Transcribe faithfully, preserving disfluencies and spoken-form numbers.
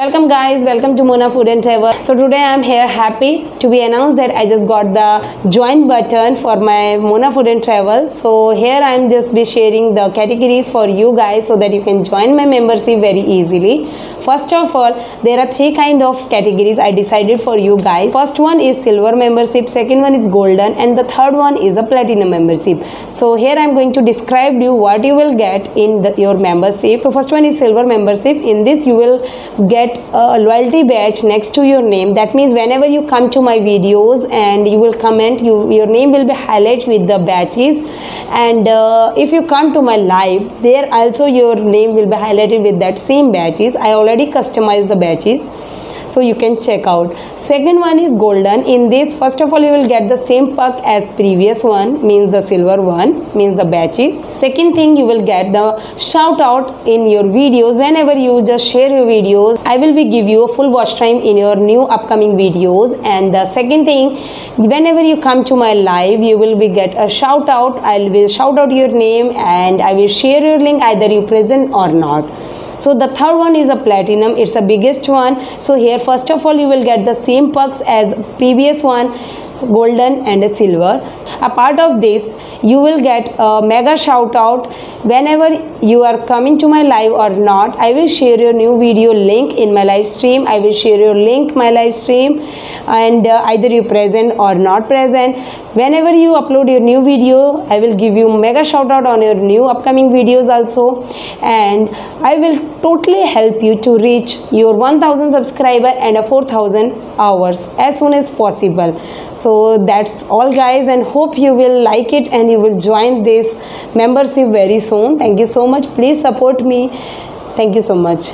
Welcome guys, welcome to Mona Food and Travel. So today I am here happy to be announced that I just got the join button for my Mona Food and Travel. So here I am just be sharing the categories for you guys so that you can join my membership very easily. First of all, there are three kind of categories I decided for you guys. First one is silver membership, second one is golden, and the third one is a platinum membership. So here I am going to describe you what you will get in the, your membership. So first one is silver membership. In this you will get a loyalty badge next to your name. That means whenever you come to my videos and you will comment, you your name will be highlighted with the badges, and uh, if you come to my live, there also your name will be highlighted with that same badges. I already customized the badges, so you can check out. Second one is golden. In this, first of all, you will get the same perk as previous one, means the silver one, means the badges. Second thing, you will get the shout out in your videos. Whenever you just share your videos, I will be give you a full watch time in your new upcoming videos. And the second thing, whenever you come to my live, you will be get a shout out. I will shout out your name and I will share your link, either you present or not. So the third one is a platinum. It's the biggest one. So here first of all you will get the same perks as previous one, golden and a silver. Apart of this, you will get a mega shout out. Whenever you are coming to my live or not, I will share your new video link in my live stream. I will share your link my live stream, and uh, either you present or not present. Whenever you upload your new video, I will give you mega shout out on your new upcoming videos also, and I will totally help you to reach your one thousand subscriber and a four thousand hours as soon as possible. So So that's all guys, and hope you will like it and you will join this membership very soon. Thank you so much. Please support me. Thank you so much.